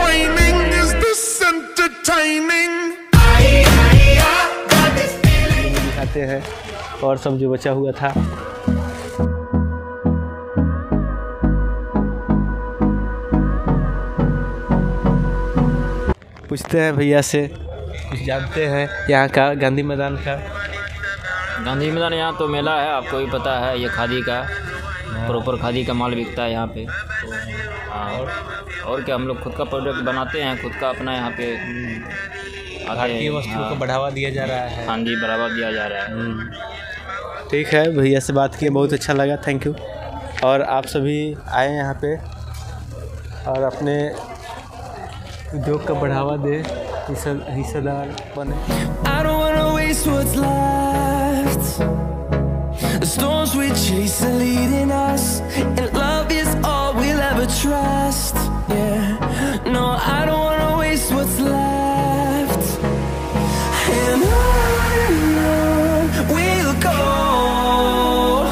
whining? Is this entertaining? खाते हैं और सब जो बचा हुआ था। पूछते हैं भैया से, जानते हैं यहाँ का गांधी मैदान का। गांधी मैदान यहाँ तो मेला है, आपको भी पता है, ये खादी का प्रॉपर खादी का माल बिकता है यहाँ पे। और क्या, हम लोग खुद का प्रोडक्ट बनाते हैं, खुद का अपना यहाँ पे भारतीय वस्तुओं को बढ़ावा दिया जा रहा है। हाँ जी, बढ़ावा दिया जा रहा है। ठीक है, भैया से बात की, बहुत अच्छा लगा, थैंक यू। और आप सभी आए यहाँ पे और अपने उद्योग का बढ़ावा दे, हिस्सेदार बने। The storms we chase are leading us, and love is all we'll ever trust. Yeah, no, I don't wanna waste what's left. And on we'll go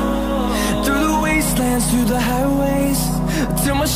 through the wastelands, through the highways, till my